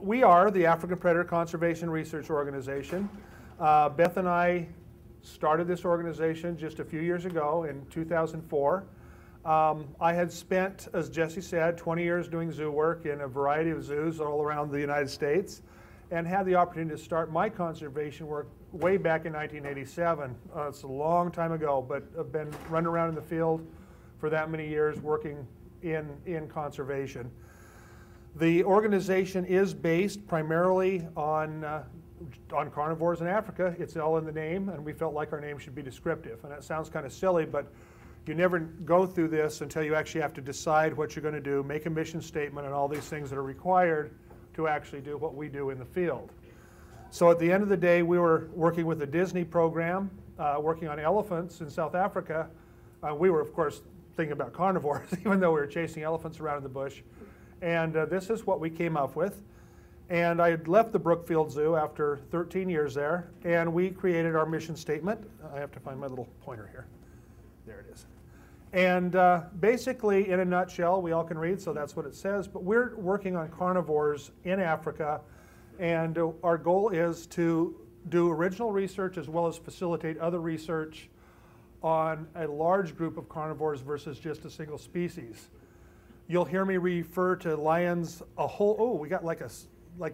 we are the African Predator Conservation Research Organization. Beth and I started this organization just a few years ago in 2004. I had spent, as Jesse said, 20 years doing zoo work in a variety of zoos all around the United States, and had the opportunity to start my conservation work way back in 1987. It's a long time ago, but I've been running around in the field for that many years working in conservation. The organization is based primarily on carnivores in Africa. It's all in the name, and we felt like our name should be descriptive. And that sounds kind of silly, but you never go through this until you actually have to decide what you're going to do, make a mission statement, and all these things that are required to actually do what we do in the field. So at the end of the day, we were working with the Disney program, working on elephants in South Africa. We were, of course, thinking about carnivores, even though we were chasing elephants around in the bush. And this is what we came up with. And I had left the Brookfield Zoo after 13 years there, and we created our mission statement. I have to find my little pointer here. There it is. And basically, in a nutshell, we all can read, so that's what it says, but we're working on carnivores in Africa, and our goal is to do original research as well as facilitate other research on a large group of carnivores versus just a single species. You'll hear me refer to lions a whole, oh, we got like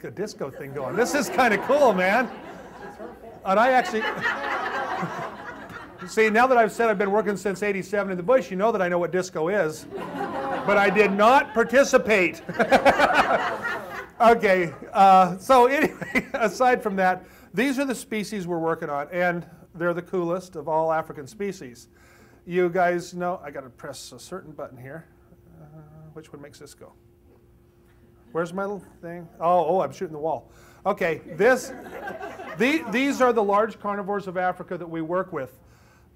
a disco thing going. This is kind of cool, man. And I actually, see, now that I've said I've been working since '87 in the bush, you know that I know what disco is, but I did not participate. Okay, so anyway, aside from that, these are the species we're working on, and they're the coolest of all African species. You guys know, I gotta press a certain button here. Which one makes this go? Where's my little thing? Oh, I'm shooting the wall. Okay, these are the large carnivores of Africa that we work with.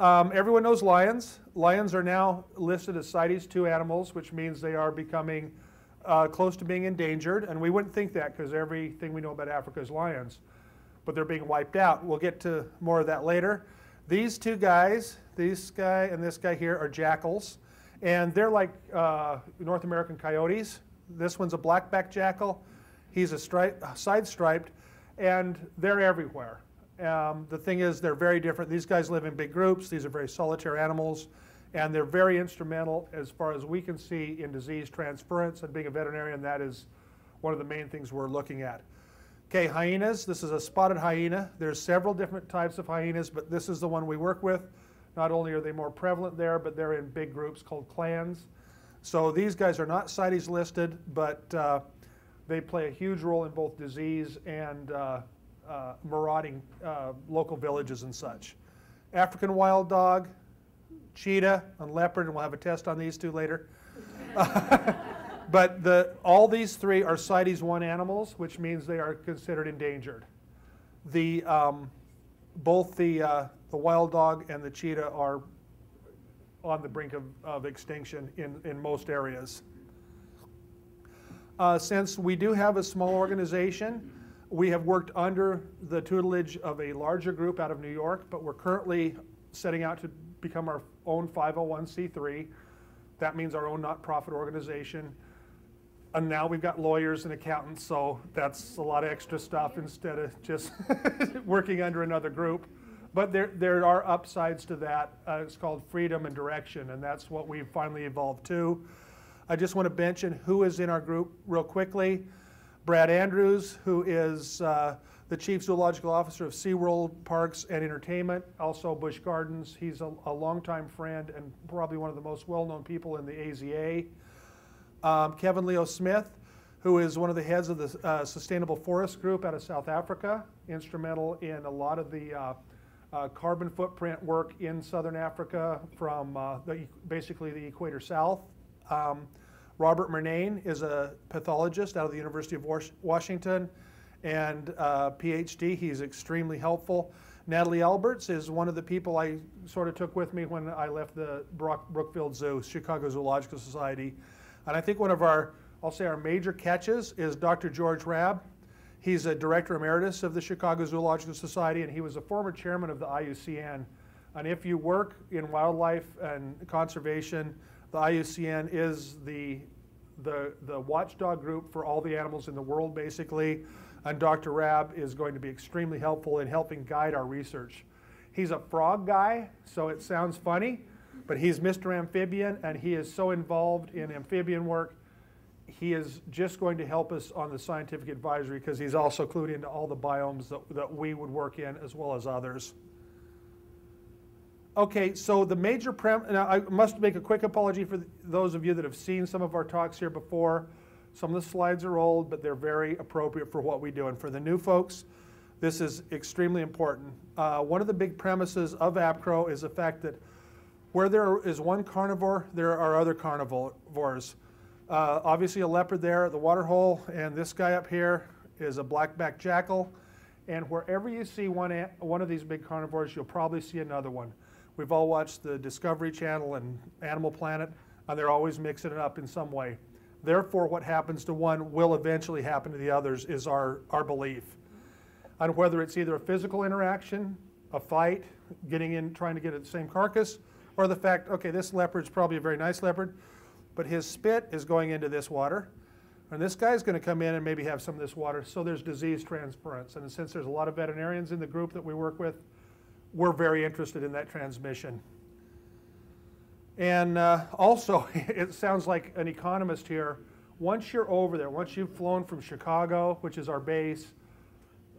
Everyone knows lions. Lions are now listed as CITES II animals, which means they are becoming close to being endangered, and we wouldn't think that because everything we know about Africa is lions, but they're being wiped out. We'll get to more of that later. These two guys, this guy and this guy here, are jackals, and they're like North American coyotes. This one's a black-backed jackal. He's a side-striped, and they're everywhere. The thing is, they're very different. These guys live in big groups. These are very solitary animals, and they're very instrumental, as far as we can see, in disease transference, and being a veterinarian, that is one of the main things we're looking at. Okay, hyenas. This is a spotted hyena. There's several different types of hyenas, but this is the one we work with. Not only are they more prevalent there, but they're in big groups called clans. So these guys are not CITES listed, but they play a huge role in both disease and marauding local villages and such. African wild dog, cheetah, and leopard, and we'll have a test on these two later. But all these three are CITES I animals, which means they are considered endangered. Both the wild dog and the cheetah are on the brink of extinction in most areas. Since we do have a small organization, we have worked under the tutelage of a larger group out of New York, but we're currently setting out to become our own 501c3. That means our own not-profit organization. And now we've got lawyers and accountants, so that's a lot of extra stuff instead of just working under another group. But there are upsides to that. It's called freedom and direction, and that's what we've finally evolved to. I just want to mention who is in our group real quickly. Brad Andrews, who is the Chief Zoological Officer of SeaWorld Parks and Entertainment, also Bush Gardens. He's a longtime friend and probably one of the most well-known people in the AZA. Kevin Leo Smith, who is one of the heads of the Sustainable Forest Group out of South Africa, instrumental in a lot of the carbon footprint work in southern Africa from basically the equator south. Robert Murnane is a pathologist out of the University of Washington and PhD. He's extremely helpful. Natalie Alberts is one of the people I sort of took with me when I left the Brookfield Zoo, Chicago Zoological Society. And I think one of our, I'll say our major catches is Dr. George Rabb. He's a director emeritus of the Chicago Zoological Society, and he was a former chairman of the IUCN. And if you work in wildlife and conservation, the IUCN is the the watchdog group for all the animals in the world, basically. And Dr. Rabb is going to be extremely helpful in helping guide our research. He's a frog guy, so it sounds funny, but he's Mr. Amphibian, and he is so involved in amphibian work. He is just going to help us on the scientific advisory because he's also clued into all the biomes that we would work in, as well as others. Okay, so the major premise, now I must make a quick apology for those of you that have seen some of our talks here before. Some of the slides are old, but they're very appropriate for what we do. And for the new folks, this is extremely important. One of the big premises of APCRO is the fact that where there is one carnivore, there are other carnivores. Obviously a leopard there at the water hole, and this guy up here is a black-backed jackal. And wherever you see one of these big carnivores, you'll probably see another one. We've all watched the Discovery Channel and Animal Planet, and they're always mixing it up in some way. Therefore, what happens to one will eventually happen to the others is our belief. And whether it's either a physical interaction, a fight, getting in, trying to get at the same carcass, or the fact, okay, this leopard's probably a very nice leopard, but his spit is going into this water, and this guy's going to come in and maybe have some of this water, so there's disease transference. And since there's a lot of veterinarians in the group that we work with, we're very interested in that transmission. And also, it sounds like an economist here. Once you're over there, once you've flown from Chicago, which is our base,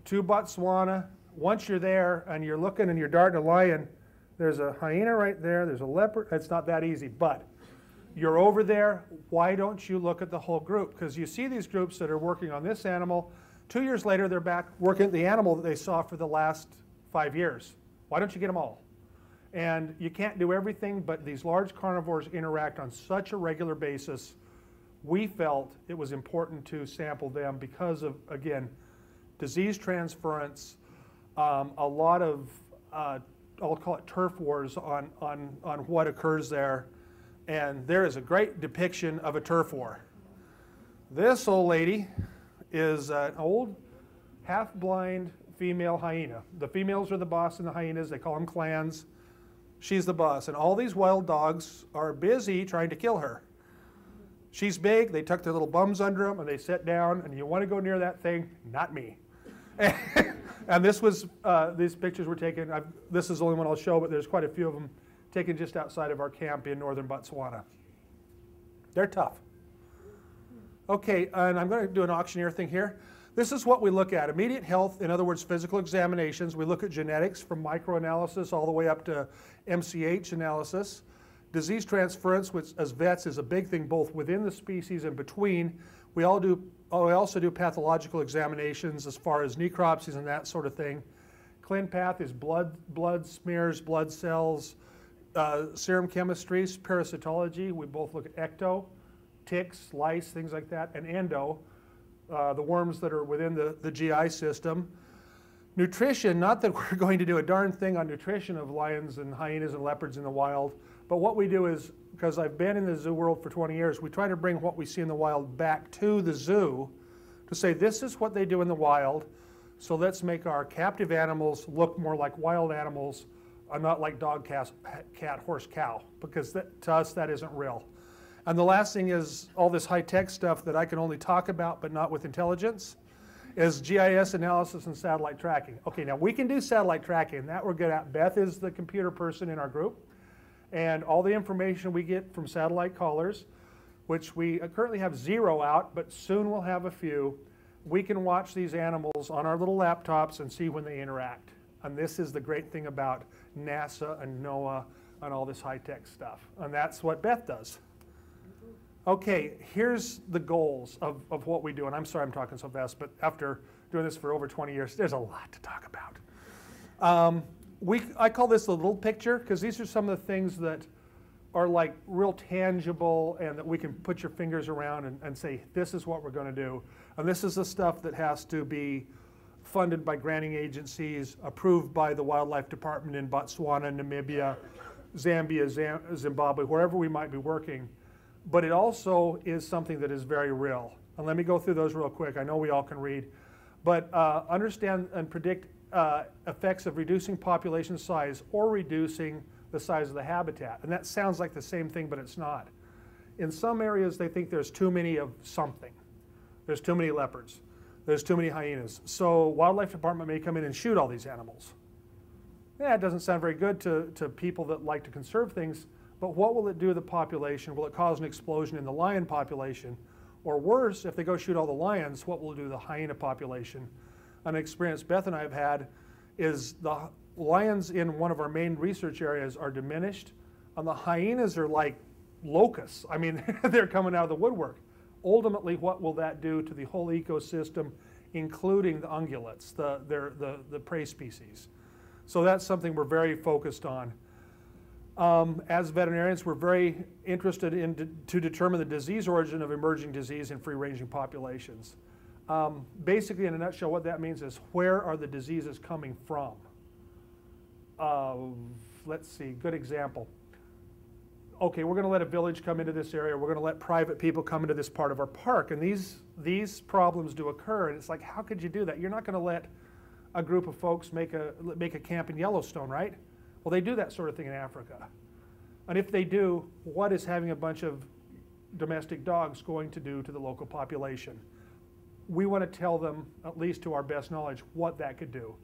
to Botswana, once you're there and you're looking and you're darting a lion, there's a hyena right there, there's a leopard. It's not that easy, but you're over there. Why don't you look at the whole group? Because you see these groups that are working on this animal. 2 years later, they're back working at the animal that they saw for the last 5 years. Why don't you get them all? And you can't do everything, but these large carnivores interact on such a regular basis. We felt it was important to sample them because of, again, disease transference, a lot of, I'll call it turf wars on what occurs there. And there is a great depiction of a turf war. This old lady is an old, half-blind, female hyena. The females are the boss and the hyenas, they call them clans. She's the boss, and all these wild dogs are busy trying to kill her. She's big, they tuck their little bums under them and they sit down, and you want to go near that thing, not me. And this was, these pictures were taken, this is the only one I'll show, but there's quite a few of them taken just outside of our camp in northern Botswana. They're tough. Okay, and I'm going to do an auctioneer thing here. This is what we look at. Immediate health, in other words, physical examinations. We look at genetics from microanalysis all the way up to MCH analysis. Disease transference, which as vets is a big thing both within the species and between. We also do pathological examinations as far as necropsies and that sort of thing. ClinPath is blood smears, blood cells, serum chemistries, parasitology. We both look at ecto, ticks, lice, things like that, and endo. The worms that are within the GI system. Nutrition, not that we're going to do a darn thing on nutrition of lions and hyenas and leopards in the wild, but what we do is, because I've been in the zoo world for 20 years, we try to bring what we see in the wild back to the zoo to say this is what they do in the wild, so let's make our captive animals look more like wild animals and not like dog, cat, horse, cow, because that, to us that isn't real. And the last thing is all this high-tech stuff that I can only talk about but not with intelligence is GIS analysis and satellite tracking. Okay, now we can do satellite tracking, that we're good at. Beth is the computer person in our group, and all the information we get from satellite callers, which we currently have 0 out, but soon we'll have a few. We can watch these animals on our little laptops and see when they interact. And this is the great thing about NASA and NOAA and all this high-tech stuff. And that's what Beth does. Okay, here's the goals of what we do, and I'm sorry I'm talking so fast, but after doing this for over 20 years, there's a lot to talk about. I call this the little picture, because these are some of the things that are like real tangible and that we can put your fingers around and say, this is what we're going to do. And this is the stuff that has to be funded by granting agencies, approved by the Wildlife Department in Botswana, Namibia, Zambia, Zimbabwe, wherever we might be working. But it also is something that is very real. And let me go through those real quick. I know we all can read. But understand and predict effects of reducing population size or reducing the size of the habitat. And that sounds like the same thing, but it's not. In some areas, they think there's too many of something. There's too many leopards. There's too many hyenas. So wildlife department may come in and shoot all these animals. That doesn't sound very good to people that like to conserve things, but what will it do to the population? Will it cause an explosion in the lion population? Or worse, if they go shoot all the lions, what will it do to the hyena population? An experience Beth and I have had is the lions in one of our main research areas are diminished, and the hyenas are like locusts. I mean, they're coming out of the woodwork. Ultimately, what will that do to the whole ecosystem, including the ungulates, the prey species? So that's something we're very focused on. As veterinarians, we're very interested in to determine the disease origin of emerging disease in free-ranging populations. Basically, in a nutshell, what that means is where are the diseases coming from? Let's see, good example. Okay, we're going to let a village come into this area. We're going to let private people come into this part of our park. And these problems do occur. And it's like, how could you do that? You're not going to let a group of folks make a camp in Yellowstone, right? Well, they do that sort of thing in Africa. And if they do, what is having a bunch of domestic dogs going to do to the local population? We want to tell them, at least to our best knowledge, what that could do.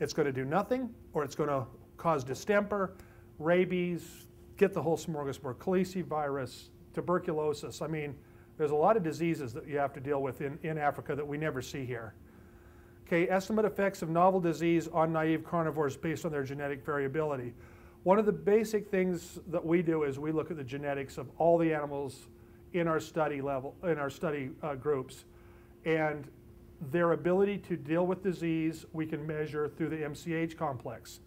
It's going to do nothing, or it's going to cause distemper, rabies, get the whole smorgasbord, calicivirus, tuberculosis. I mean, there's a lot of diseases that you have to deal with in Africa that we never see here. Okay, estimate effects of novel disease on naive carnivores based on their genetic variability. One of the basic things that we do is we look at the genetics of all the animals in our study groups, and their ability to deal with disease we can measure through the MCH complex.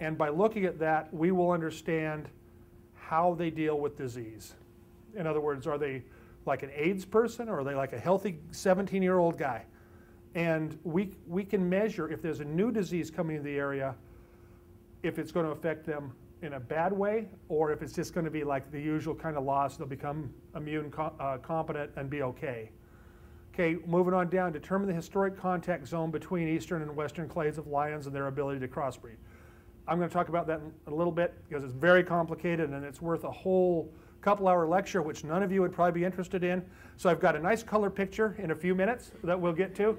And by looking at that, we will understand how they deal with disease. In other words, are they like an AIDS person, or are they like a healthy 17-year-old guy? And we can measure if there's a new disease coming into the area, if it's going to affect them in a bad way, or if it's just going to be like the usual kind of loss, they'll become immune competent and be okay. Okay, moving on down, determine the historic contact zone between eastern and western clades of lions and their ability to crossbreed. I'm going to talk about that in a little bit because it's very complicated and it's worth a whole couple-hour lecture, which none of you would probably be interested in. So I've got a nice color picture in a few minutes that we'll get to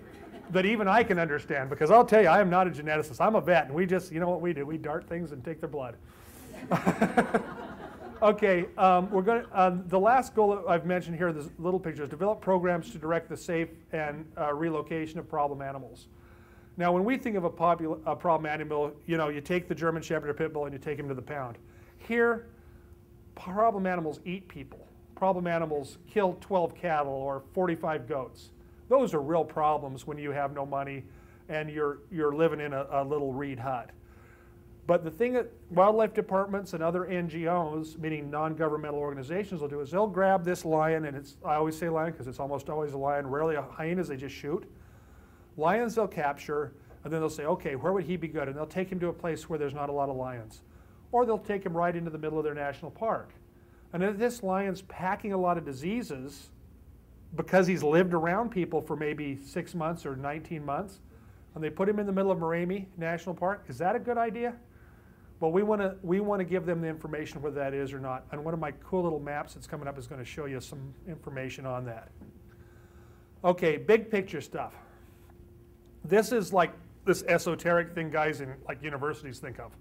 that even I can understand, because I'll tell you, I am not a geneticist. I'm a vet, and we just, you know what we do? We dart things and take their blood. Okay, we're going to, the last goal that I've mentioned here, this little picture, is develop programs to direct the safe and relocation of problem animals. Now, when we think of a problem animal, you know, you take the German Shepherd or Pit Bull and you take him to the pound. Here, problem animals eat people. Problem animals kill 12 cattle or 45 goats. Those are real problems when you have no money and you're living in a little reed hut. But the thing that wildlife departments and other NGOs, meaning non-governmental organizations, will do is they'll grab this lion, and it's, I always say lion because it's almost always a lion, rarely a hyenas, they just shoot. Lions they'll capture, and then they'll say, okay, where would he be good? And they'll take him to a place where there's not a lot of lions. Or they'll take him right into the middle of their national park. And if this lion's packing a lot of diseases because he's lived around people for maybe 6 months or 19 months, and they put him in the middle of Marami National Park, is that a good idea? Well, we want to give them the information whether that is or not. And one of my cool little maps that's coming up is going to show you some information on that. Okay, big picture stuff. This is like this esoteric thing guys in like universities think of,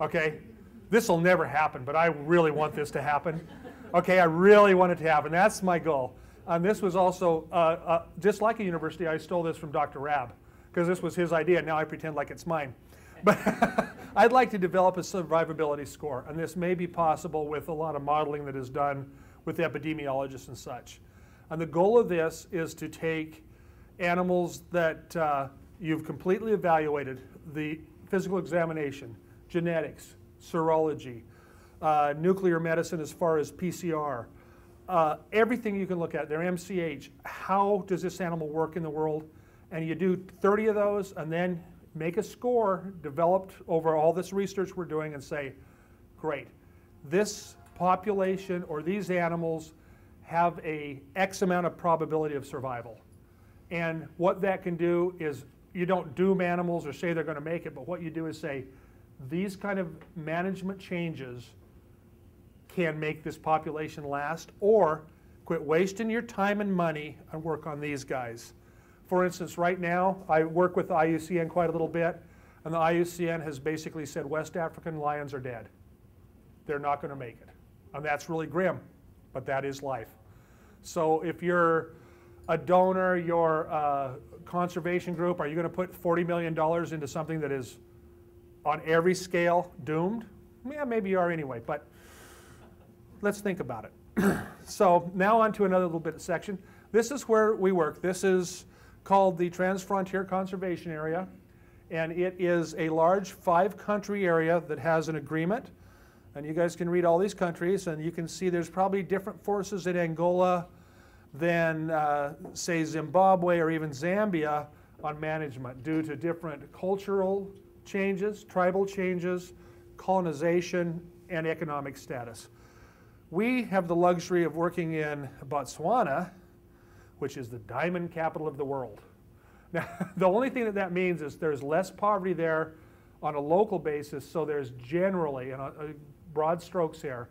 okay? This will never happen, but I really want this to happen. Okay, I really want it to happen. That's my goal. And this was also, just like a university, I stole this from Dr. Rabb, because this was his idea. Now I pretend like it's mine. But I'd like to develop a survivability score, and this may be possible with a lot of modeling that is done with epidemiologists and such. And the goal of this is to take animals that you've completely evaluated, the physical examination, genetics, serology, nuclear medicine as far as PCR, everything you can look at, their MCH, how does this animal work in the world, and you do 30 of those and then make a score developed over all this research we're doing and say, great, this population or these animals have a X amount of probability of survival. And what that can do is you don't doom animals or say they're going to make it, but what you do is say, these kind of management changes can make this population last, or quit wasting your time and money and work on these guys. For instance, right now, I work with IUCN quite a little bit, and the IUCN has basically said West African lions are dead. They're not going to make it. And that's really grim, but that is life. So if you're a donor, your conservation group, are you going to put $40 million into something that is on every scale doomed? Yeah, maybe you are anyway, but let's think about it. So now on to another little bit of section. This is where we work. This is called the Transfrontier Conservation Area, and it is a large 5-country area that has an agreement. And you guys can read all these countries, and you can see there's probably different forces in Angola than, say, Zimbabwe or even Zambia on management due to different cultural changes, tribal changes, colonization, and economic status. We have the luxury of working in Botswana, which is the diamond capital of the world. Now, the only thing that that means is there's less poverty there on a local basis, so there's generally, and broad strokes here,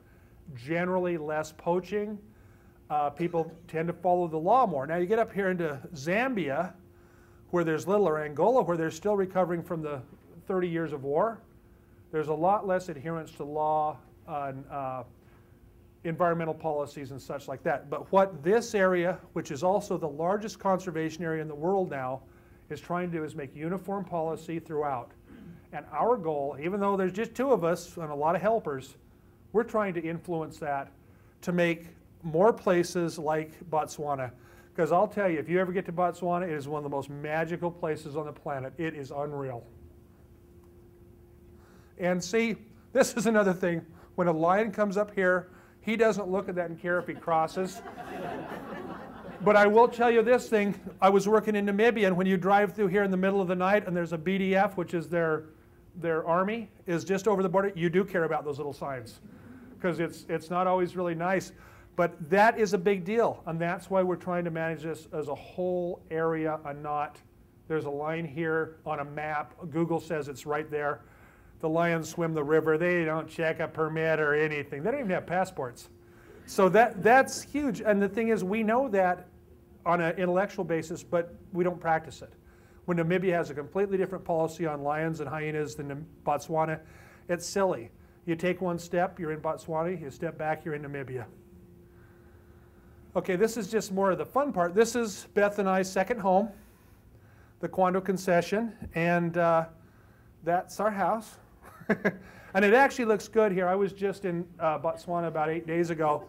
generally less poaching. People tend to follow the law more. Now you get up here into Zambia, where there's little, or Angola, where they're still recovering from the 30 years of war. There's a lot less adherence to law on environmental policies and such like that. But what this area, which is also the largest conservation area in the world now, is trying to do is make uniform policy throughout. And our goal, even though there's just two of us and a lot of helpers, we're trying to influence that to make more places like Botswana. Because I'll tell you, if you ever get to Botswana, it is one of the most magical places on the planet. It is unreal. And see, this is another thing. When a lion comes up here, he doesn't look at that and care if he crosses. But I will tell you this thing. I was working in Namibia, and when you drive through here in the middle of the night and there's a BDF, which is their army, is just over the border, you do care about those little signs, because it's not always really nice. But that is a big deal, and that's why we're trying to manage this as a whole area and not, there's a line here on a map. Google says it's right there. The lions swim the river. They don't check a permit or anything. They don't even have passports. So that's huge, and the thing is, we know that on an intellectual basis, but we don't practice it. When Namibia has a completely different policy on lions and hyenas than Botswana, it's silly. You take one step, you're in Botswana. You step back, you're in Namibia. Okay, this is just more of the fun part. This is Beth and I's second home, the Kwando concession, and that's our house. And it actually looks good here. I was just in Botswana about 8 days ago,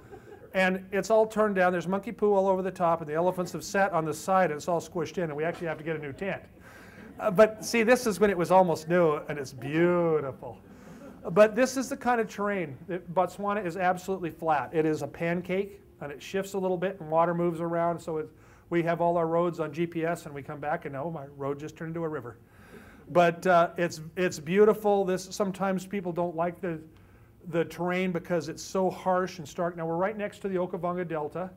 and it's all turned down. There's monkey poo all over the top, and the elephants have sat on the side, and it's all squished in, and we actually have to get a new tent. But see, this is when it was almost new, and it's beautiful. But this is the kind of terrain. Botswana is absolutely flat. It is a pancake, and it shifts a little bit, and water moves around, so we have all our roads on GPS, and we come back, and oh, my road just turned into a river. But it's beautiful. This, sometimes people don't like the terrain because it's so harsh and stark. Now we're right next to the Okavango Delta,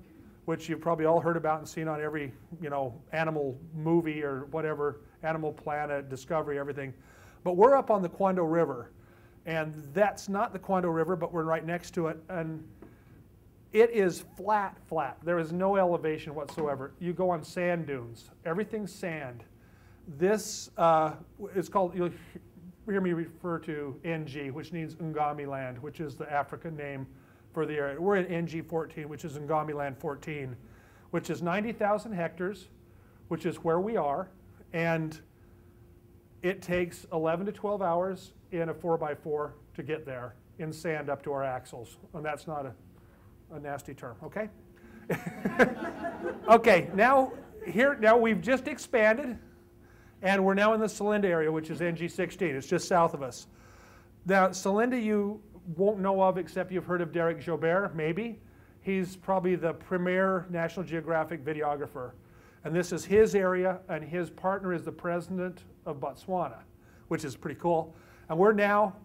which you've probably all heard about and seen on every, you know, animal movie or whatever, Animal Planet, Discovery, everything. But we're up on the Kwando River, and that's not the Kwando River, but we're right next to it, and it is flat, flat. There is no elevation whatsoever. You go on sand dunes. Everything's sand. This is called, you'll hear me refer to NG, which means Ngamiland, which is the African name for the area. We're in NG 14, which is Ngamiland 14, which is 90,000 hectares, which is where we are. And it takes 11 to 12 hours in a 4x4 to get there in sand up to our axles. And that's not a nasty term, okay? Okay, now we've just expanded. And we're now in the Selinda area, which is NG 16. It's just south of us. Now, Selinda you won't know of, except you've heard of Derek Joubert, maybe. He's probably the premier National Geographic videographer. And this is his area, and his partner is the president of Botswana, which is pretty cool. And we're now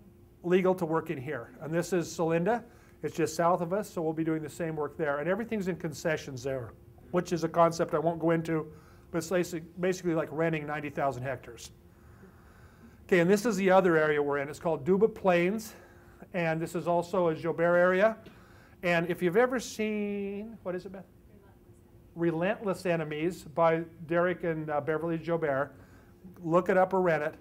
legal to work in here. And this is Selinda. It's just south of us, so we'll be doing the same work there. And everything's in concessions there, which is a concept I won't go into. But it's basically like renting 90,000 hectares. Okay, and this is the other area we're in. It's called Duba Plains, and this is also a Joubert area. And if you've ever seen, what is it, Beth? Relentless Enemies by Derek and Beverly Joubert, look it up or rent it.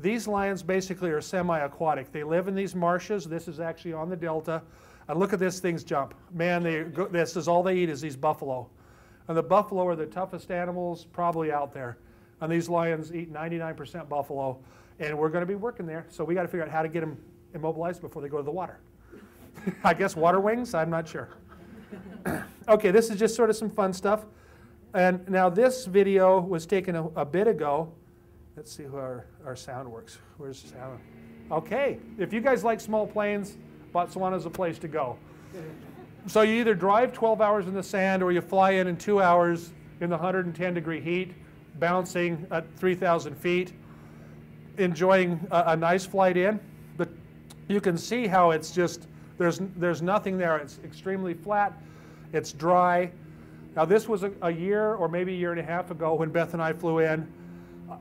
These lions basically are semi-aquatic. They live in these marshes. This is actually on the delta. And look at this, things jump. Man, they go, this is all they eat is these buffalo. And the buffalo are the toughest animals probably out there. And these lions eat 99% buffalo. And we're going to be working there. So we got to figure out how to get them immobilized before they go to the water. I guess water wings? I'm not sure. Okay, this is just sort of some fun stuff. And now this video was taken a bit ago. Let's see how our sound works. Where's the sound? Okay, if you guys like small planes, Botswana's a place to go. So you either drive 12 hours in the sand or you fly in 2 hours in the 110-degree heat, bouncing at 3,000 feet, enjoying a nice flight in. But you can see how it's just, there's nothing there. It's extremely flat. It's dry. Now this was a year or maybe a year and a half ago when Beth and I flew in.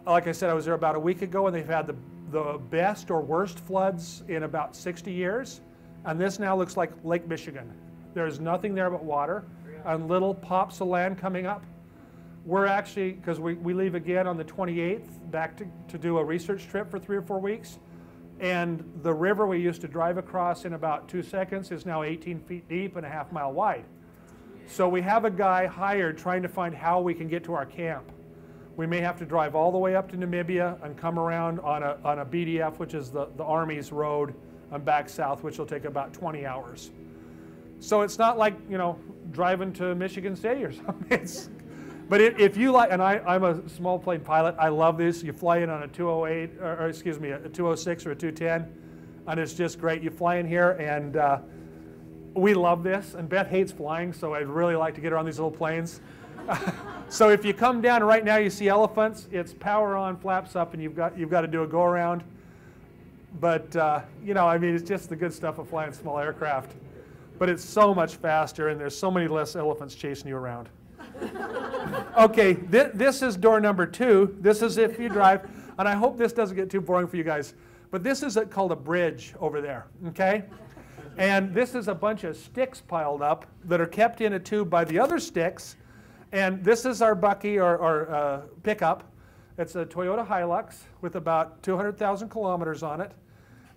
Like I said, I was there about a week ago, and they've had the best or worst floods in about 60 years. And this now looks like Lake Michigan. There's nothing there but water and little pops of land coming up. We're actually, because we leave again on the 28th back to do a research trip for 3 or 4 weeks. And the river we used to drive across in about 2 seconds is now 18 feet deep and a half-mile wide. So we have a guy hired trying to find how we can get to our camp. We may have to drive all the way up to Namibia and come around on a BDF, which is the Army's road, and back south, which will take about 20 hours. So it's not like, you know, driving to Michigan City or something. But if you like, and I'm a small plane pilot, I love this. You fly in on a 208, or excuse me, a 206 or a 210, and it's just great. You fly in here, and we love this. And Beth hates flying, so I'd really like to get her on these little planes. So if you come down right now, you see elephants. It's power on, flaps up, and you've got to do a go around. But you know, I mean, it's just the good stuff of flying small aircraft. But it's so much faster, and there's so many less elephants chasing you around. Okay, this is door number 2. This is if you drive, and I hope this doesn't get too boring for you guys. But this is called a bridge over there. Okay. And this is a bunch of sticks piled up that are kept in a tube by the other sticks. And this is our Bucky, our pickup. It's a Toyota Hilux with about 200,000 kilometers on it.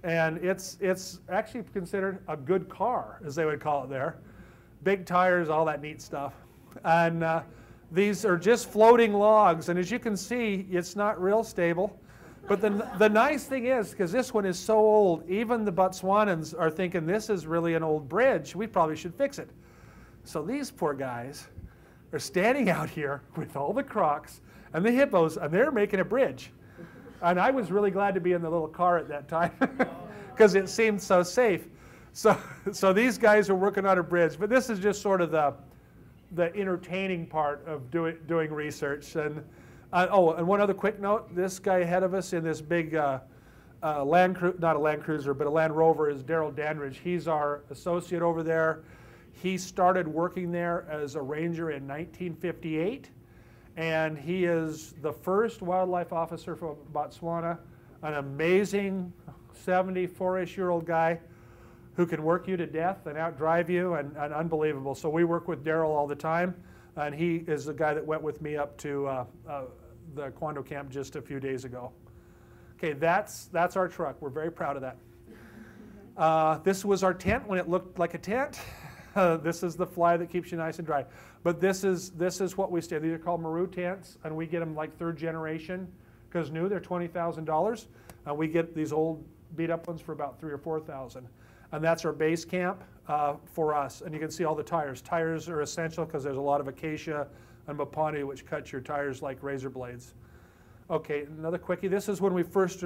And it's actually considered a good car, as they would call it there. Big tires, all that neat stuff. And these are just floating logs. And as you can see, it's not real stable. But the nice thing is, because this one is so old, even the Botswanans are thinking this is really an old bridge. We probably should fix it. So these poor guys are standing out here with all the crocs and the hippos, and they're making a bridge. And I was really glad to be in the little car at that time because it seemed so safe. So these guys are working on a bridge. But this is just sort of the entertaining part of doing research. And oh, and one other quick note, this guy ahead of us in this big not a Land Cruiser, but a Land Rover is Daryl Dandridge. He's our associate over there. He started working there as a ranger in 1958, and he is the first wildlife officer from Botswana, an amazing 74-ish-year-old guy who can work you to death and outdrive you, and unbelievable. So we work with Daryl all the time. And he is the guy that went with me up to the Kwando camp just a few days ago. Okay, that's our truck. We're very proud of that. This was our tent when it looked like a tent. This is the fly that keeps you nice and dry. But this is what we stay. These are called Maru tents, and we get them like third generation because new. They're $20,000, and we get these old beat-up ones for about $3,000 or $4,000. And that's our base camp for us. And you can see all the tires. Tires are essential because there's a lot of acacia and mapani, which cuts your tires like razor blades. Okay, another quickie. This is when we first,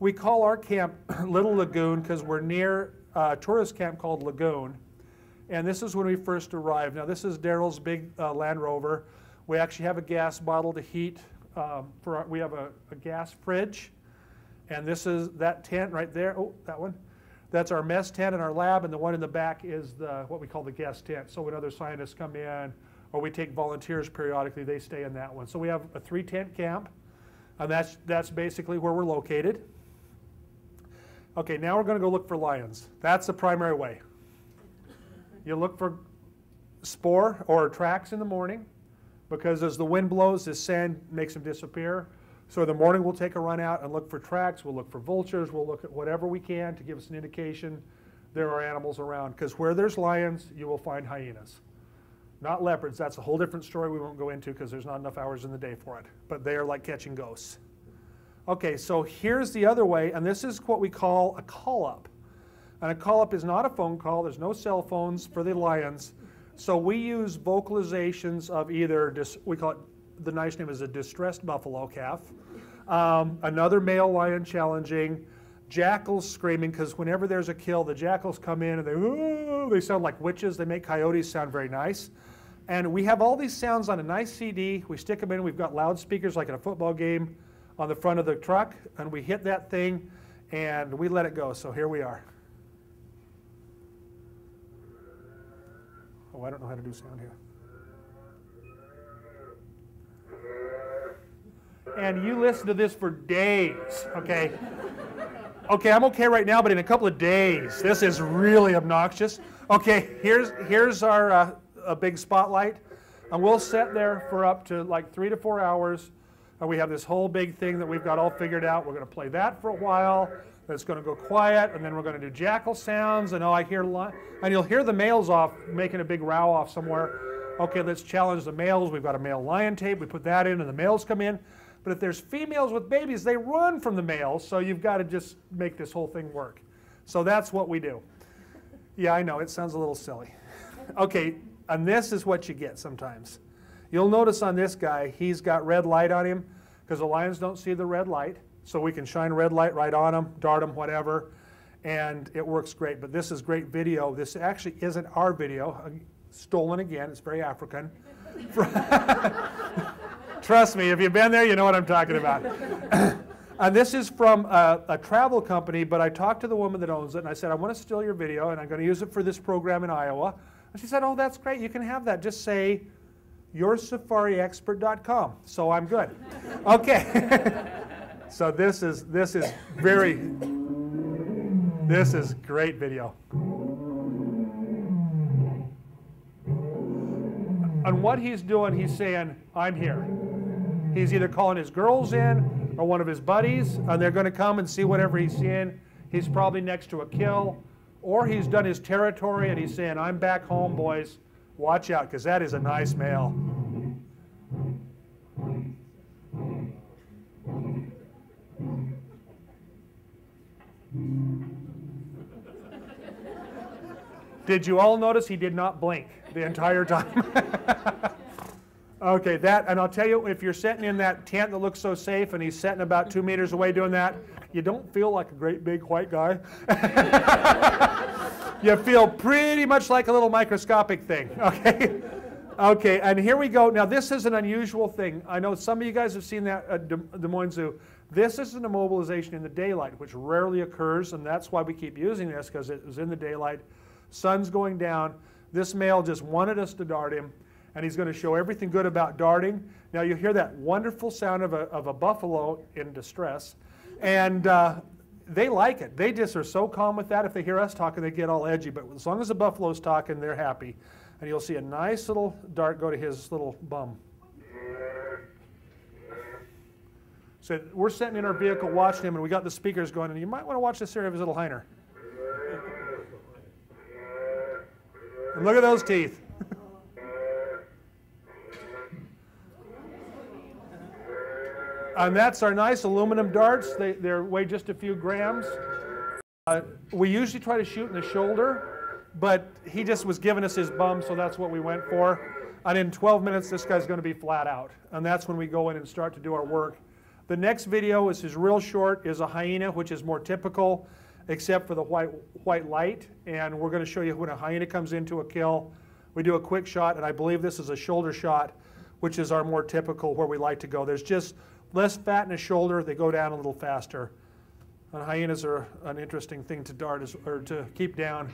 we call our camp Little Lagoon because we're near a tourist camp called Lagoon. And this is when we first arrived. Now this is Daryl's big Land Rover. We actually have a gas bottle to heat. We have a gas fridge. And this is that tent right there. Oh, that one. That's our mess tent in our lab, and the one in the back is what we call the guest tent. So when other scientists come in, or we take volunteers periodically, they stay in that one. So we have a 3-tent camp, and that's basically where we're located. Okay, now we're going to go look for lions. That's the primary way. You look for spore or tracks in the morning, because as the wind blows, this sand makes them disappear. So in the morning, we'll take a run out and look for tracks. We'll look for vultures. We'll look at whatever we can to give us an indication there are animals around. Because where there's lions, you will find hyenas. Not leopards. That's a whole different story we won't go into because there's not enough hours in the day for it. But they are like catching ghosts. Okay, so here's the other way. And this is what we call a call-up. And a call-up is not a phone call. There's no cell phones for the lions. So we use vocalizations of either, we call it, the nice name is a distressed buffalo calf, another male lion challenging, jackals screaming, because whenever there's a kill, the jackals come in and they sound like witches. They make coyotes sound very nice. And we have all these sounds on a nice CD. We stick them in. We've got loudspeakers like in a football game on the front of the truck, and we hit that thing, and we let it go. So here we are. Oh, I don't know how to do sound here. And you listen to this for days, okay? Okay, I'm okay right now, but in a couple of days, this is really obnoxious. Okay, here's our a big spotlight, and we'll sit there for up to like 3 to 4 hours, and we have this whole big thing that we've got all figured out. We're going to play that for a while. That's going to go quiet, and then we're going to do jackal sounds, and oh, I hear and you'll hear the males off making a big row off somewhere. Okay, let's challenge the males. We've got a male lion tape. We put that in, and the males come in. But if there's females with babies, they run from the males, so you've got to just make this whole thing work. So that's what we do. Yeah, I know, it sounds a little silly. Okay, and this is what you get sometimes. You'll notice on this guy, he's got red light on him, because the lions don't see the red light, so we can shine red light right on them, dart them, whatever, and it works great. But this is great video. This actually isn't our video, stolen again, it's very African. Trust me, if you've been there, you know what I'm talking about. And this is from a travel company, but I talked to the woman that owns it, and I said, I want to steal your video, and I'm going to use it for this program in Iowa. And she said, oh, that's great. You can have that. Just say, yoursafariexpert.com. So I'm good. Okay. So this is very, this is great video. And what he's doing, he's saying, I'm here. He's either calling his girls in or one of his buddies, and they're going to come and see whatever he's seeing. He's probably next to a kill, or he's done his territory, and he's saying, I'm back home, boys. Watch out, because that is a nice male. Did you all notice he did not blink the entire time? Okay, that, and I'll tell you, if you're sitting in that tent that looks so safe and he's sitting about 2 meters away doing that, you don't feel like a great big white guy. You feel pretty much like a little microscopic thing, okay? Okay, and here we go. Now, this is an unusual thing. I know some of you guys have seen that at Des Moines Zoo. This is an immobilization in the daylight, which rarely occurs, and that's why we keep using this, because it was in the daylight. Sun's going down. This male just wanted us to dart him, and he's going to show everything good about darting. Now you hear that wonderful sound of a buffalo in distress, and they like it. They just are so calm with that. If they hear us talking, they get all edgy, but as long as the buffalo's talking, they're happy. And you'll see a nice little dart go to his little bum. So we're sitting in our vehicle watching him, and we got the speakers going, and you might want to watch this area of his little hinder. And look at those teeth. And that's our nice aluminum darts. They weigh just a few grams. We usually try to shoot in the shoulder, but he just was giving us his bum, so that's what we went for. And in 12 minutes, this guy's going to be flat out. And that's when we go in and start to do our work. The next video is real short, is a hyena, which is more typical, except for the white light, and we're going to show you when a hyena comes into a kill. We do a quick shot, and I believe this is a shoulder shot, which is our more typical where we like to go. There's just less fat in a shoulder. They go down a little faster. And hyenas are an interesting thing to to keep down.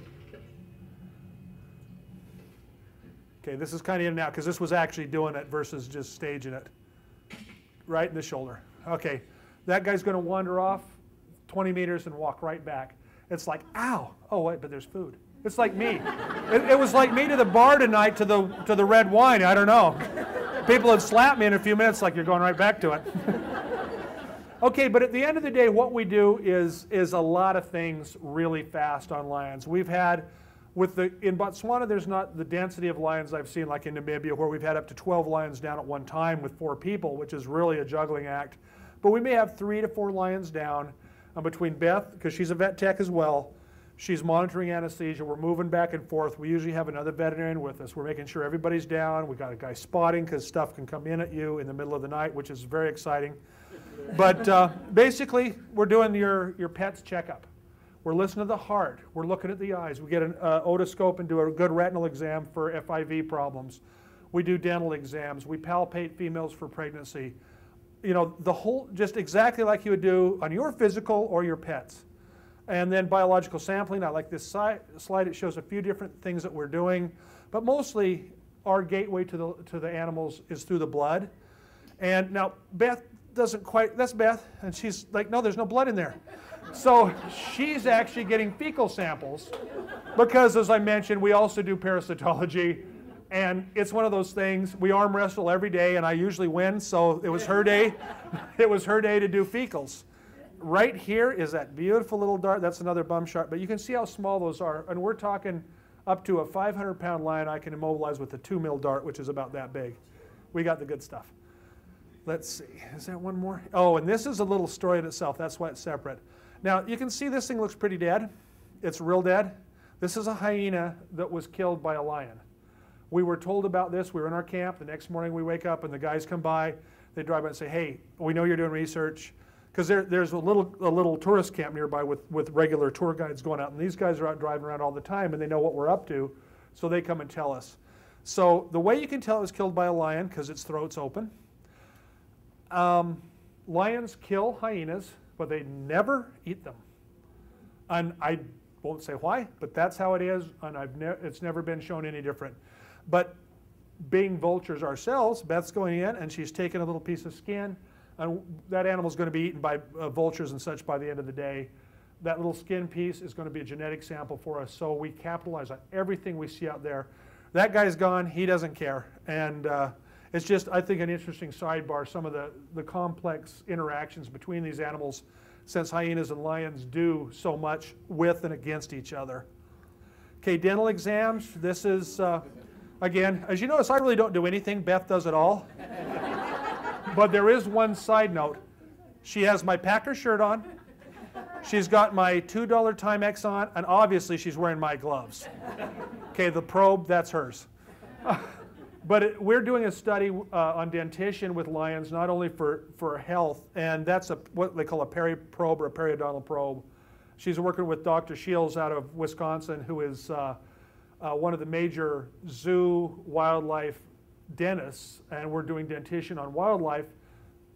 Okay, this is kind of in and out, because this was actually doing it versus just staging it. Right in the shoulder. Okay, that guy's going to wander off 20 meters and walk right back. It's like, ow, oh wait, but there's food. It's like me. It was like me to the bar tonight to the red wine. I don't know. People would slap me in a few minutes like, you're going right back to it. Okay, but at the end of the day, what we do is a lot of things really fast on lions. We've had, in Botswana, there's not the density of lions I've seen like in Namibia, where we've had up to 12 lions down at one time with 4 people, which is really a juggling act. But we may have 3 to 4 lions down between Beth, because she's a vet tech as well. She's monitoring anesthesia. We're moving back and forth. We usually have another veterinarian with us. We're making sure everybody's down. We got a guy spotting because stuff can come in at you in the middle of the night, which is very exciting. But basically, we're doing your pet's checkup. We're listening to the heart. We're looking at the eyes. We get an otoscope and do a good retinal exam for FIV problems. We do dental exams. We palpate females for pregnancy. You know, the whole, just exactly like you would do on your physical or your pets. And then biological sampling. I like this slide. It shows a few different things that we're doing. But mostly, our gateway to the animals is through the blood. And now, Beth doesn't quite, that's Beth. And she's like, no, there's no blood in there. So she's actually getting fecal samples because, as I mentioned, we also do parasitology. And it's one of those things, we arm wrestle every day, and I usually win, so it was her day. It was her day to do fecals. Right here is that beautiful little dart. That's another bum shark, but you can see how small those are. And we're talking up to a 500-pound lion I can immobilize with a 2 mil dart, which is about that big. We got the good stuff. Let's see, is that one more? Oh, and this is a little story in itself. That's why it's separate. Now, you can see this thing looks pretty dead. It's real dead. This is a hyena that was killed by a lion. We were told about this. We were in our camp. The next morning we wake up and the guys come by. They drive by and say, hey, we know you're doing research. Because there's a little tourist camp nearby with regular tour guides going out. And these guys are out driving around all the time and they know what we're up to. So they come and tell us. So the way you can tell it was killed by a lion, because its throat's open. Lions kill hyenas, but they never eat them. And I won't say why, but that's how it is. And it's never been shown any different. But being vultures ourselves, Beth's going in and she's taking a little piece of skin, and that animal's going to be eaten by vultures and such by the end of the day. That little skin piece is going to be a genetic sample for us, so we capitalize on everything we see out there. That guy's gone, he doesn't care. And it's just, I think, an interesting sidebar, some of the complex interactions between these animals, since hyenas and lions do so much with and against each other. Okay, dental exams, this is... Again, as you notice, I really don't do anything. Beth does it all. But there is one side note. She has my Packer shirt on. She's got my $2 Timex on. And obviously, she's wearing my gloves. Okay, the probe, that's hers. But we're doing a study on dentition with lions, not only for health. And that's what they call a periprobe or a periodontal probe. She's working with Dr. Shields out of Wisconsin, who is... one of the major zoo wildlife dentists, and we're doing dentition on wildlife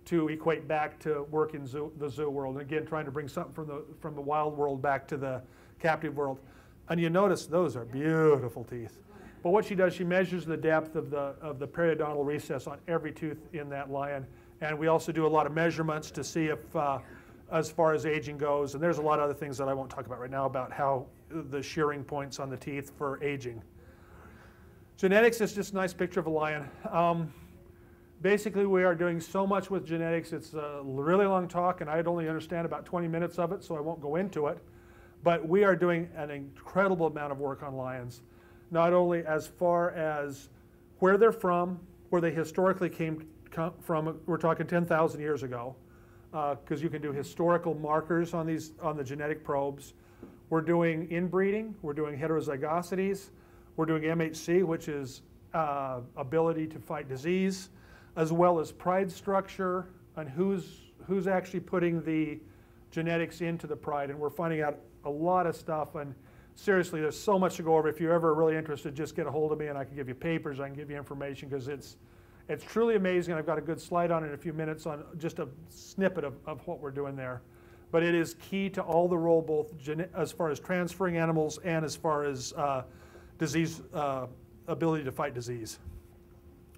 to equate back to work in the zoo world. And again, trying to bring something from the wild world back to the captive world. And you notice those are beautiful teeth. But what she does, she measures the depth of the periodontal recess on every tooth in that lion. And we also do a lot of measurements to see if, as far as aging goes, and there's a lot of other things that I won't talk about right now about how the shearing points on the teeth for aging. Genetics is just a nice picture of a lion. Basically, we are doing so much with genetics. It's a really long talk, and I'd only understand about 20 minutes of it, so I won't go into it. But we are doing an incredible amount of work on lions, not only as far as where they're from, where they historically came from. We're talking 10,000 years ago, because you can do historical markers on the genetic probes. We're doing inbreeding, we're doing heterozygosities, we're doing MHC, which is ability to fight disease, as well as pride structure and who's actually putting the genetics into the pride. And we're finding out a lot of stuff. And seriously, there's so much to go over. If you're ever really interested, just get a hold of me and I can give you papers, I can give you information, because it's truly amazing. I've got a good slide on it in a few minutes on just a snippet of what we're doing there. But it is key to all the role, both as far as transferring animals and as far as disease, ability to fight disease.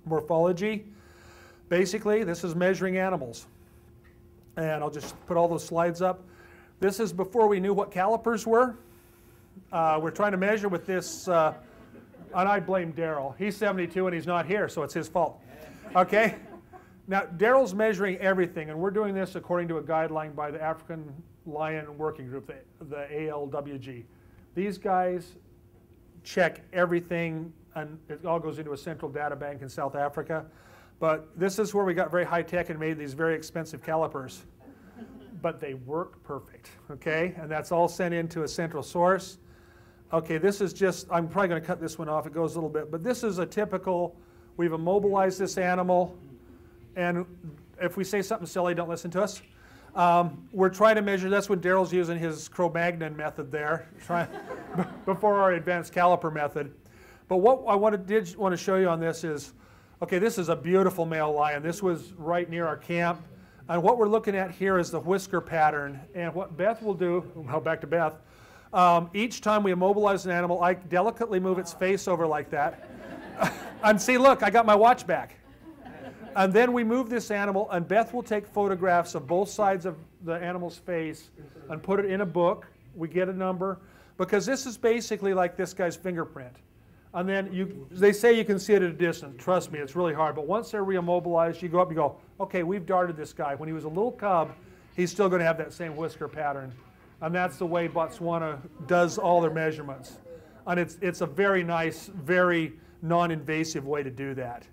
Morphology, basically, this is measuring animals. And I'll just put all those slides up. This is before we knew what calipers were. We're trying to measure with this, and I blame Daryl. He's 72 and he's not here, so it's his fault. Okay? Now, Daryl's measuring everything, and we're doing this according to a guideline by the African Lion Working Group, the ALWG. These guys check everything, and it all goes into a central data bank in South Africa. But this is where we got very high tech and made these very expensive calipers. But they work perfect, okay? And that's all sent into a central source. Okay, this is just, I'm probably going to cut this one off. It goes a little bit. But this is a typical, we've immobilized this animal. And if we say something silly, don't listen to us. We're trying to measure, that's what Daryl's using his Cro-Magnon method there, before our advanced caliper method. But what I did want to show you on this is, okay, this is a beautiful male lion. This was right near our camp. And what we're looking at here is the whisker pattern. And what Beth will do, well, back to Beth, each time we immobilize an animal, I delicately move its face over like that. And see, look, I got my watch back. And then we move this animal, and Beth will take photographs of both sides of the animal's face and put it in a book. We get a number, because this is basically like this guy's fingerprint. And then they say you can see it at a distance. Trust me, it's really hard. But once they're re-immobilized, you go up and go, okay, we've darted this guy. When he was a little cub, he's still going to have that same whisker pattern. And that's the way Botswana does all their measurements. And it's a very nice, very non-invasive way to do that.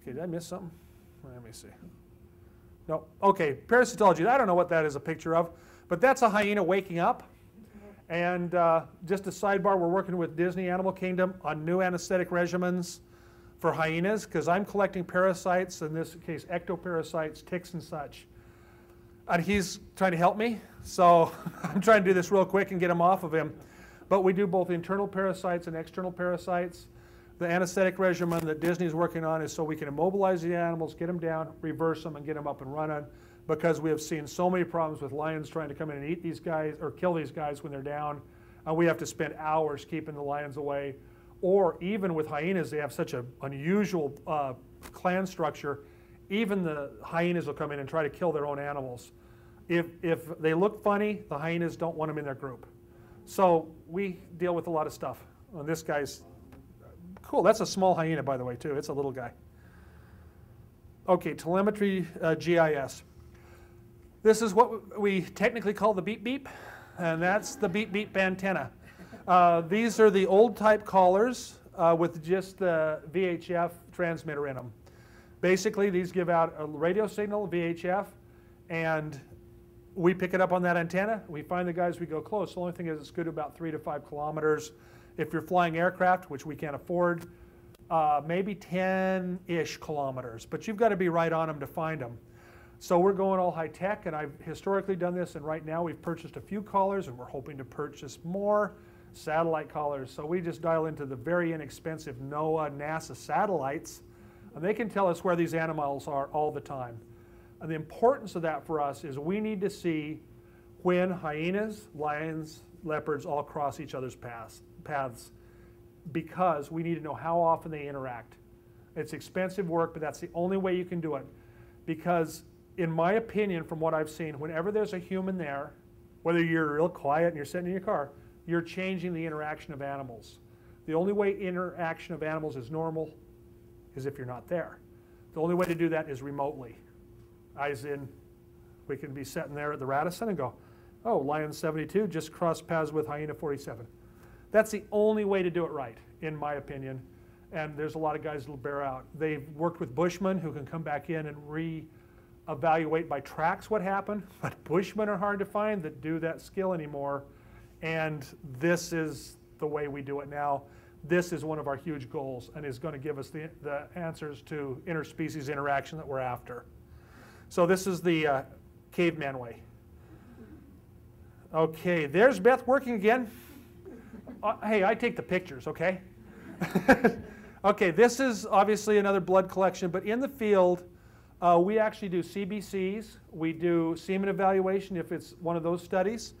Okay, did I miss something? Let me see. No, okay, parasitology. I don't know what that is a picture of, but that's a hyena waking up. And just a sidebar, we're working with Disney Animal Kingdom on new anesthetic regimens for hyenas, because I'm collecting parasites, in this case ectoparasites, ticks and such. And he's trying to help me, so I'm trying to do this real quick and get him off of him. But we do both internal parasites and external parasites. The anesthetic regimen that Disney's working on is so we can immobilize the animals, get them down, reverse them, and get them up and running. Because we have seen so many problems with lions trying to come in and eat these guys or kill these guys when they're down. And we have to spend hours keeping the lions away. Or even with hyenas, they have such an unusual clan structure. Even the hyenas will come in and try to kill their own animals. If they look funny, the hyenas don't want them in their group. So we deal with a lot of stuff. And this guy's cool. That's a small hyena, by the way, too. It's a little guy. Okay, telemetry GIS. This is what we technically call the beep beep, and that's the beep beep antenna. These are the old type collars with just the VHF transmitter in them. Basically, these give out a radio signal, VHF, and we pick it up on that antenna. We find the guys, we go close. The only thing is it's good about 3 to 5 kilometers. If you're flying aircraft, which we can't afford, maybe 10-ish kilometers, but you've got to be right on them to find them. So we're going all high tech, and I've historically done this, and right now we've purchased a few collars, and we're hoping to purchase more satellite collars. So we just dial into the very inexpensive NOAA, NASA satellites, and they can tell us where these animals are all the time. And the importance of that for us is we need to see when hyenas, lions, leopards all cross each other's paths, because we need to know how often they interact. It's expensive work, but that's the only way you can do it. Because in my opinion, from what I've seen, whenever there's a human there, whether you're real quiet and you're sitting in your car, you're changing the interaction of animals. The only way interaction of animals is normal is if you're not there. The only way to do that is remotely. As in, we can be sitting there at the Radisson and go, oh, lion 72 just crossed paths with hyena 47. That's the only way to do it right, in my opinion. And there's a lot of guys that'll bear out. They've worked with bushmen who can come back in and re-evaluate by tracks what happened. But bushmen are hard to find that do that skill anymore. And this is the way we do it now. This is one of our huge goals and is going to give us the answers to interspecies interaction that we're after. So this is the caveman way. Okay, there's Beth working again. Hey, I take the pictures, okay? Okay, this is obviously another blood collection, but in the field, we actually do CBCs. We do semen evaluation if it's one of those studies.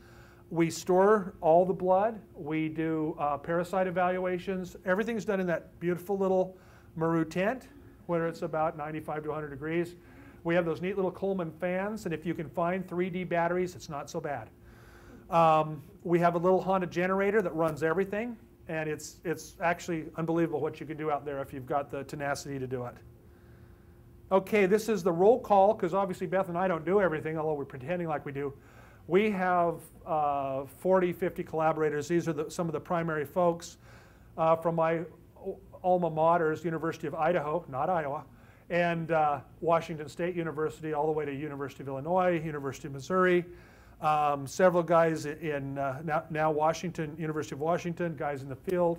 We store all the blood. We do parasite evaluations. Everything's done in that beautiful little Maru tent, where it's about 95 to 100 degrees. We have those neat little Coleman fans, and if you can find 3D batteries, it's not so bad. We have a little Honda generator that runs everything, and it's actually unbelievable what you can do out there if you've got the tenacity to do it. Okay, this is the roll call, because obviously Beth and I don't do everything, although we're pretending like we do. We have 40, 50 collaborators. These are some of the primary folks from my alma maters, University of Idaho, not Iowa, and Washington State University, all the way to University of Illinois, University of Missouri, several guys in now Washington, University of Washington, guys in the field.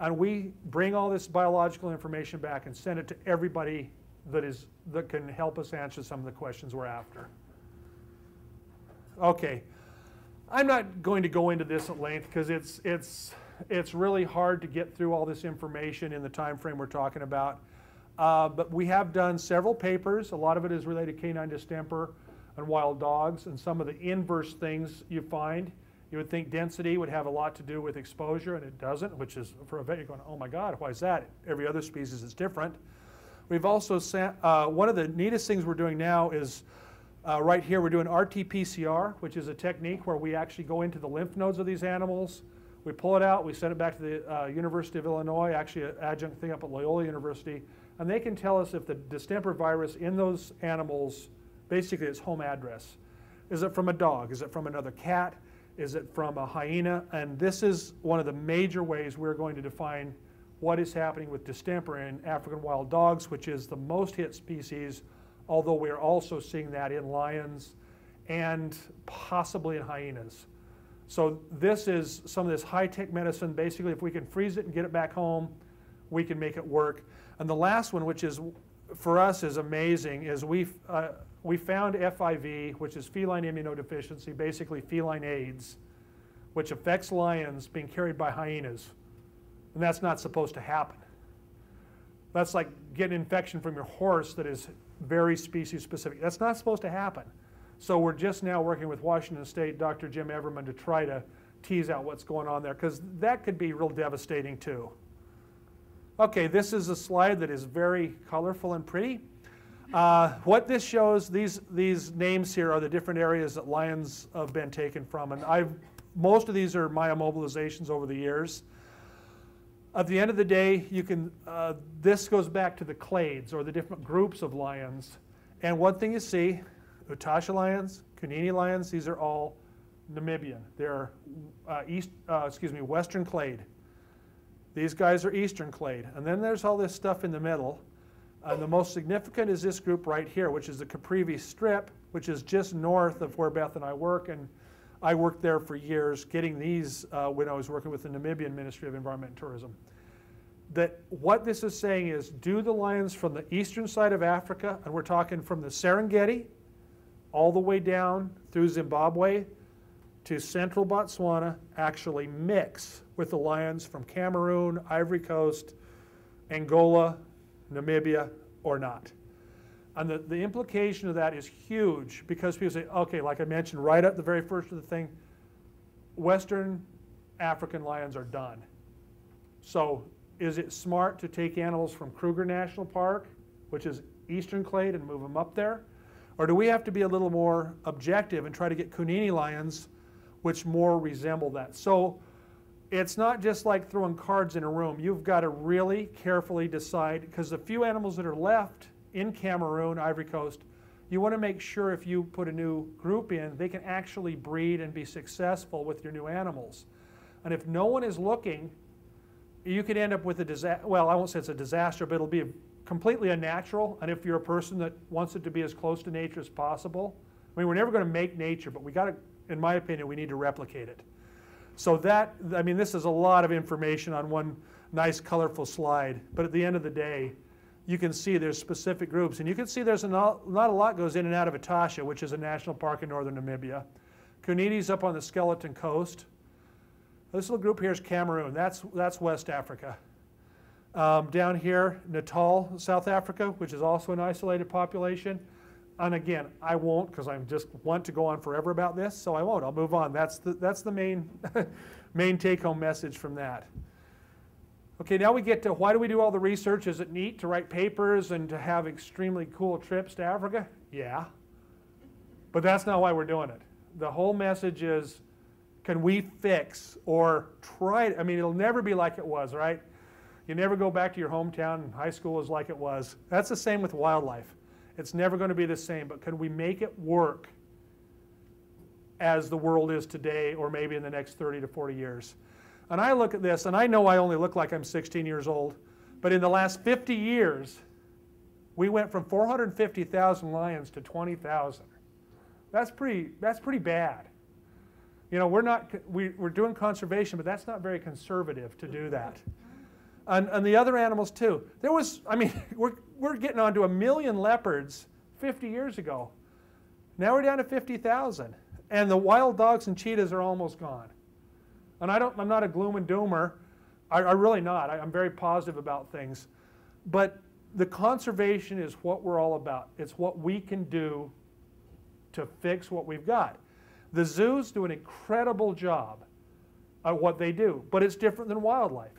And we bring all this biological information back and send it to everybody that can help us answer some of the questions we're after. Okay, I'm not going to go into this at length because it's really hard to get through all this information in the time frame we're talking about. But we have done several papers. A lot of it is related to canine distemper and wild dogs, and some of the inverse things you find. You would think density would have a lot to do with exposure, and it doesn't, which is, for a vet, you're going, oh my God, why is that? Every other species is different. We've also sent, one of the neatest things we're doing now is right here we're doing RT-PCR, which is a technique where we actually go into the lymph nodes of these animals. We pull it out, we send it back to the University of Illinois, actually an adjunct thing up at Loyola University, and they can tell us if the distemper virus in those animals, basically its home address. Is it from a dog? Is it from another cat? Is it from a hyena? And this is one of the major ways we're going to define what is happening with distemper in African wild dogs, which is the most hit species, although we're also seeing that in lions and possibly in hyenas. So this is some of this high-tech medicine. Basically, if we can freeze it and get it back home, we can make it work. And the last one, which is for us is amazing, is we found FIV, which is feline immunodeficiency, basically feline AIDS, which affects lions being carried by hyenas. And that's not supposed to happen. That's like getting an infection from your horse that is very species specific. That's not supposed to happen. So we're just now working with Washington State, Dr. Jim Everman, to try to tease out what's going on there, because that could be real devastating too. Okay, this is a slide that is very colorful and pretty. What this shows, these names here are the different areas that lions have been taken from. And most of these are my immobilizations over the years. At the end of the day, you can, this goes back to the clades, or the different groups of lions. And one thing you see, Etosha lions, Kunini lions, these are all Namibian. They're Western clade. These guys are Eastern clade. And then there's all this stuff in the middle. And the most significant is this group right here, which is the Caprivi Strip, which is just north of where Beth and I work. And I worked there for years getting these when I was working with the Namibian Ministry of Environment and Tourism. That what this is saying is, do the lions from the eastern side of Africa, and we're talking from the Serengeti all the way down through Zimbabwe to central Botswana, actually mix with the lions from Cameroon, Ivory Coast, Angola, Namibia, or not? And the implication of that is huge, because people say, okay, like I mentioned right at the very first of the thing, Western African lions are done. So is it smart to take animals from Kruger National Park, which is Eastern clade, and move them up there? Or do we have to be a little more objective and try to get Kunini lions, which more resemble that? So it's not just like throwing cards in a room. You've got to really carefully decide, because the few animals that are left in Cameroon, Ivory Coast, you want to make sure if you put a new group in, they can actually breed and be successful with your new animals. And if no one is looking, you could end up with a disaster. Well, I won't say it's a disaster, but it'll be completely unnatural. And if you're a person that wants it to be as close to nature as possible, I mean, we're never going to make nature, but we got to, in my opinion, we need to replicate it. So that, I mean, this is a lot of information on one nice, colorful slide. But at the end of the day, you can see there's specific groups, and you can see there's not a lot goes in and out of Etosha, which is a national park in northern Namibia. Kunini's up on the Skeleton Coast. This little group here is Cameroon. That's West Africa. Down here, Natal, South Africa, which is also an isolated population. And again, I won't, because I just want to go on forever about this, so I won't. I'll move on. That's the main take-home message from that. Okay, now we get to why do we do all the research? Is it neat to write papers and to have extremely cool trips to Africa? Yeah. But that's not why we're doing it. The whole message is can we fix or try? I mean, it'll never be like it was, right? You never go back to your hometown and high school is like it was. That's the same with wildlife. It's never going to be the same, but can we make it work as the world is today, or maybe in the next 30 to 40 years? And I look at this, and I know I only look like I'm 16 years old, but in the last 50 years, we went from 450,000 lions to 20,000. That's pretty bad. You know, we're doing conservation, but that's not very conservative to do that. And the other animals too. There was, I mean, we're getting on to 1 million leopards 50 years ago. Now we're down to 50,000. And the wild dogs and cheetahs are almost gone. And I'm not a gloom and doomer. I'm really not. I'm very positive about things. But the conservation is what we're all about. It's what we can do to fix what we've got. The zoos do an incredible job at what they do, but it's different than wildlife.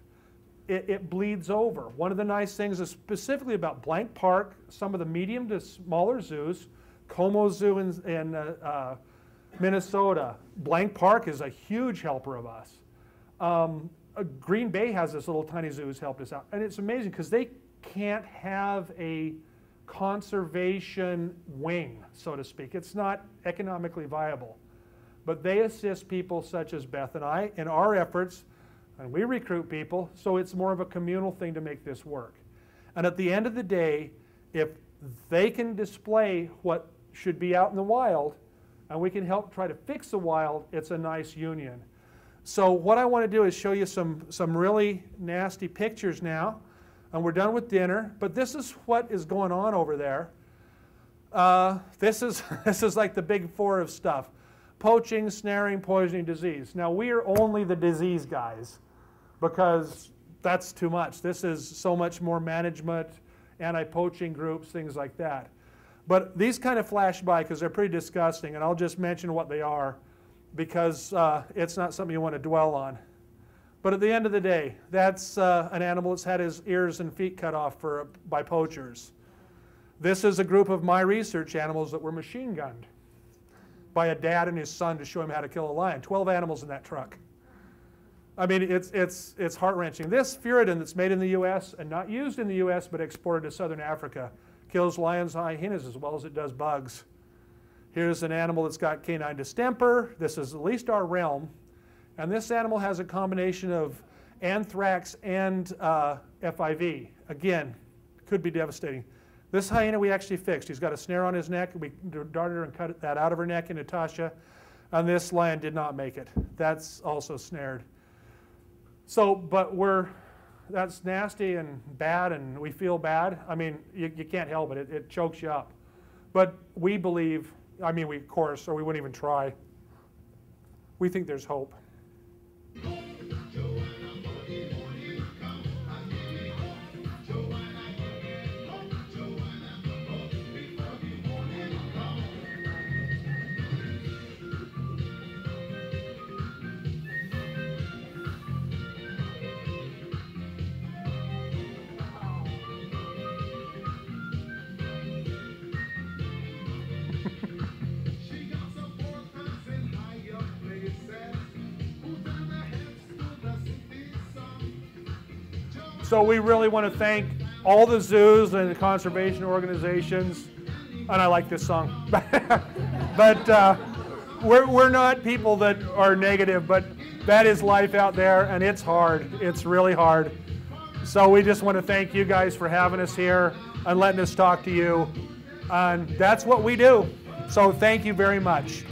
It bleeds over. One of the nice things is specifically about Blank Park, some of the medium to smaller zoos, Como Zoo in Minnesota. Blank Park is a huge helper of us. Green Bay has this little tiny zoo who's helped us out. And it's amazing because they can't have a conservation wing, so to speak. It's not economically viable. But they assist people such as Beth and I in our efforts, and we recruit people, so it's more of a communal thing to make this work. And at the end of the day, if they can display what should be out in the wild, and we can help try to fix the wild, it's a nice union. So what I want to do is show you some really nasty pictures now. And we're done with dinner, but this is what is going on over there. This is like the big four of stuff. Poaching, snaring, poisoning, disease. Now, we are only the disease guys because that's too much. This is so much more management, anti-poaching groups, things like that. But these kind of flash by because they're pretty disgusting, and I'll just mention what they are because it's not something you want to dwell on. But at the end of the day, that's an animal that's had his ears and feet cut off by poachers. This is a group of my research animals that were machine gunned by a dad and his son to show him how to kill a lion. 12 animals in that truck. I mean, it's heart-wrenching. This Furadin that's made in the U.S. and not used in the U.S. but exported to southern Africa kills lions and hyenas as well as it does bugs. Here's an animal that's got canine distemper. This is at least our realm. And this animal has a combination of anthrax and FIV. Again, could be devastating. This hyena we actually fixed. He's got a snare on his neck. We darted her and cut that out of her neck in Etosha. And this lion did not make it. That's also snared. So, but that's nasty and bad, and we feel bad. I mean, you can't help it. It chokes you up. But we believe, I mean, of course, or we wouldn't even try. We think there's hope. So we really want to thank all the zoos and the conservation organizations, and I like this song, but we're not people that are negative, but that is life out there, and it's hard. It's really hard. So we just want to thank you guys for having us here and letting us talk to you, and that's what we do. So thank you very much.